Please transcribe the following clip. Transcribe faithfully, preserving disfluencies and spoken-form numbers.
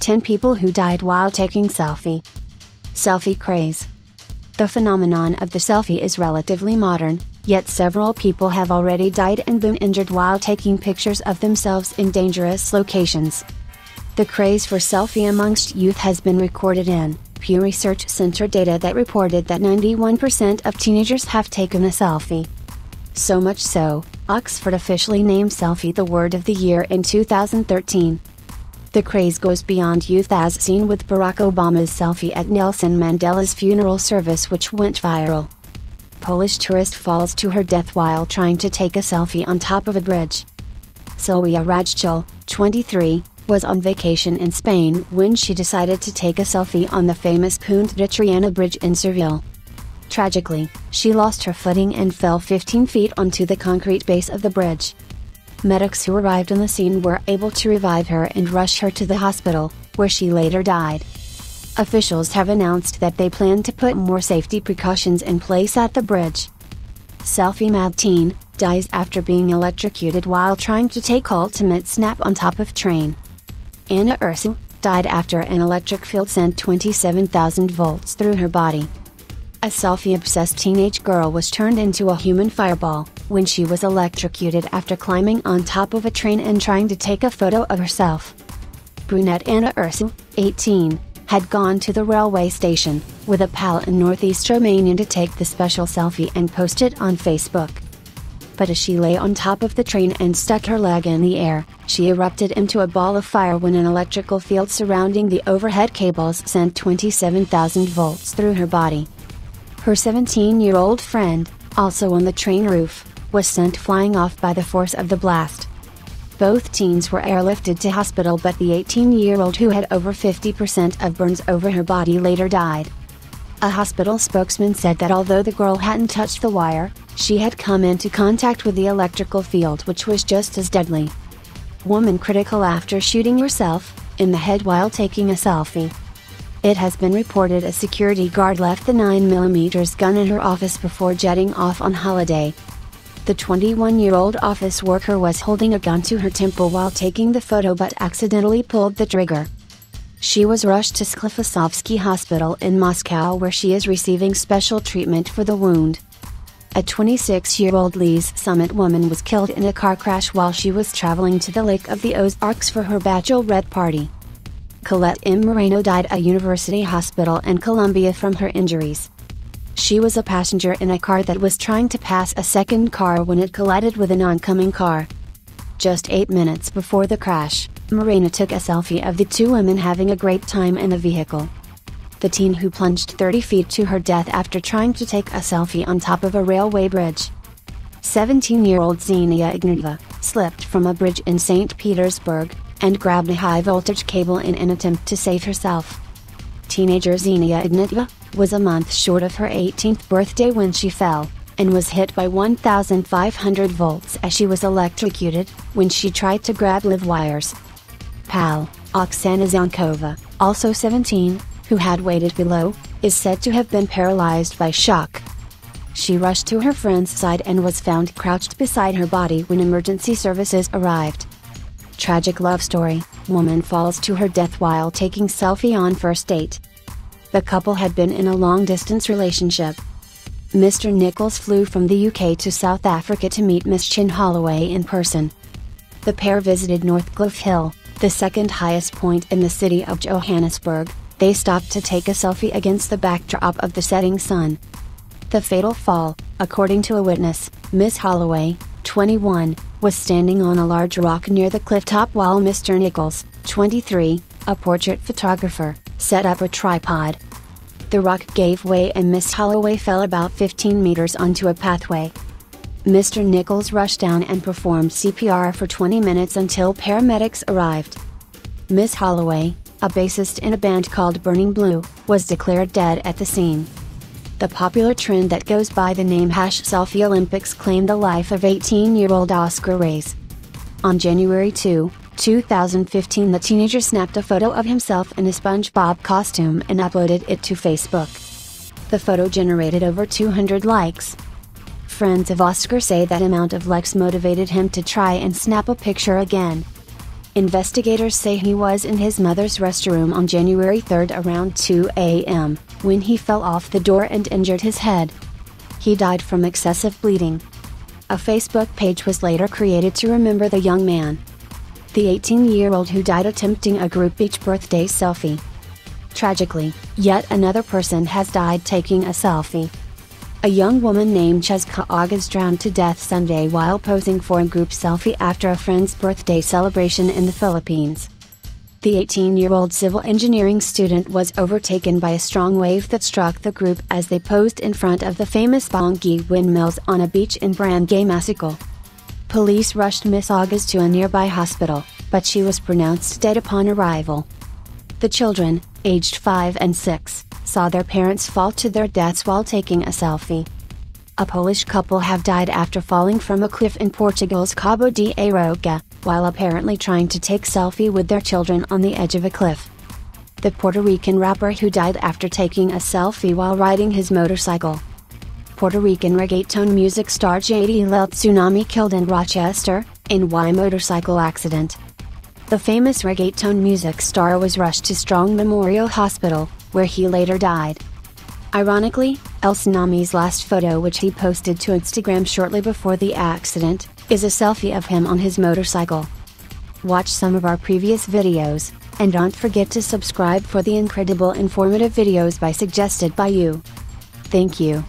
ten people who died while taking selfie. Selfie craze. The phenomenon of the selfie is relatively modern, yet several people have already died and been injured while taking pictures of themselves in dangerous locations. The craze for selfie amongst youth has been recorded in Pew Research Center data that reported that ninety-one percent of teenagers have taken a selfie. So much so, Oxford officially named selfie the word of the year in two thousand thirteen. The craze goes beyond youth as seen with Barack Obama's selfie at Nelson Mandela's funeral service, which went viral. Polish tourist falls to her death while trying to take a selfie on top of a bridge. Sylwia Rajchel, twenty-three, was on vacation in Spain when she decided to take a selfie on the famous Puente de Triana bridge in Seville. Tragically, she lost her footing and fell fifteen feet onto the concrete base of the bridge. Medics who arrived on the scene were able to revive her and rush her to the hospital, where she later died. Officials have announced that they plan to put more safety precautions in place at the bridge. Selfie mad teen dies after being electrocuted while trying to take ultimate snap on top of train. Anna Ursu died after an electric field sent twenty-seven thousand volts through her body. A selfie-obsessed teenage girl was turned into a human fireball when she was electrocuted after climbing on top of a train and trying to take a photo of herself. Brunette Anna Ursu, eighteen, had gone to the railway station with a pal in northeast Romania to take the special selfie and post it on Facebook. But as she lay on top of the train and stuck her leg in the air, she erupted into a ball of fire when an electrical field surrounding the overhead cables sent twenty-seven thousand volts through her body. Her seventeen-year-old friend, also on the train roof, was sent flying off by the force of the blast. Both teens were airlifted to hospital, but the eighteen-year-old who had over fifty percent of burns over her body later died. A hospital spokesman said that although the girl hadn't touched the wire, she had come into contact with the electrical field, which was just as deadly. Woman critical after shooting herself in the head while taking a selfie. It has been reported a security guard left the nine millimeter gun in her office before jetting off on holiday. The twenty-one-year-old office worker was holding a gun to her temple while taking the photo but accidentally pulled the trigger. She was rushed to Sklifosovsky Hospital in Moscow, where she is receiving special treatment for the wound. A twenty-six-year-old Lee's Summit woman was killed in a car crash while she was traveling to the Lake of the Ozarks for her bachelorette party. Colette M. Moreno died at University Hospital in Colombia from her injuries. She was a passenger in a car that was trying to pass a second car when it collided with an oncoming car. Just eight minutes before the crash, Moreno took a selfie of the two women having a great time in the vehicle. The teen who plunged thirty feet to her death after trying to take a selfie on top of a railway bridge. seventeen-year-old Xenia Ignatyeva slipped from a bridge in Saint Petersburg and grabbed a high-voltage cable in an attempt to save herself. Teenager Xenia Ignatyeva was a month short of her eighteenth birthday when she fell, and was hit by one thousand five hundred volts as she was electrocuted when she tried to grab live wires. Pal, Oksana Zankova, also seventeen, who had waited below, is said to have been paralyzed by shock. She rushed to her friend's side and was found crouched beside her body when emergency services arrived. Tragic love story, woman falls to her death while taking selfie on first date. The couple had been in a long-distance relationship. Mister Nichols flew from the U K to South Africa to meet Miss Chin Holloway in person. The pair visited Northcliffe Hill, the second highest point in the city of Johannesburg. They stopped to take a selfie against the backdrop of the setting sun. The fatal fall, according to a witness, Miss Holloway, twenty-one, was standing on a large rock near the cliff top while Mister Nichols, twenty-three, a portrait photographer, set up a tripod. The rock gave way and Miss Holloway fell about fifteen meters onto a pathway. Mister Nichols rushed down and performed C P R for twenty minutes until paramedics arrived. Miss Holloway, a bassist in a band called Burning Blue, was declared dead at the scene. The popular trend that goes by the name hash selfie Olympics claimed the life of eighteen-year-old Oscar Reyes. On January second, two thousand fifteen, the teenager snapped a photo of himself in a SpongeBob costume and uploaded it to Facebook. The photo generated over two hundred likes. friends of Oscar say that amount of likes motivated him to try and snap a picture again. Investigators say he was in his mother's restroom on January third around two A M, when he fell off the door and injured his head. He died from excessive bleeding. A Facebook page was later created to remember the young man. The eighteen-year-old who died attempting a group beach birthday selfie. Tragically, yet another person has died taking a selfie. A young woman named Cheska Agas drowned to death Sunday while posing for a group selfie after a friend's birthday celebration in the Philippines. The eighteen-year-old civil engineering student was overtaken by a strong wave that struck the group as they posed in front of the famous Bongi windmills on a beach in Brangay Massacre. Police rushed Miss Agas to a nearby hospital, but she was pronounced dead upon arrival. The children, aged five and six, saw their parents fall to their deaths while taking a selfie. A Polish couple have died after falling from a cliff in Portugal's Cabo de Aroca, while apparently trying to take selfie with their children on the edge of a cliff. The Puerto Rican rapper who died after taking a selfie while riding his motorcycle. Puerto Rican reggaeton music star J D Leal Tsunami killed in Rochester, N Y motorcycle accident. The famous reggaeton music star was rushed to Strong Memorial Hospital, where he later died. Ironically, El Tsunami's last photo, which he posted to Instagram shortly before the accident, is a selfie of him on his motorcycle. Watch some of our previous videos, and don't forget to subscribe for the incredible informative videos by Suggested by You. Thank you.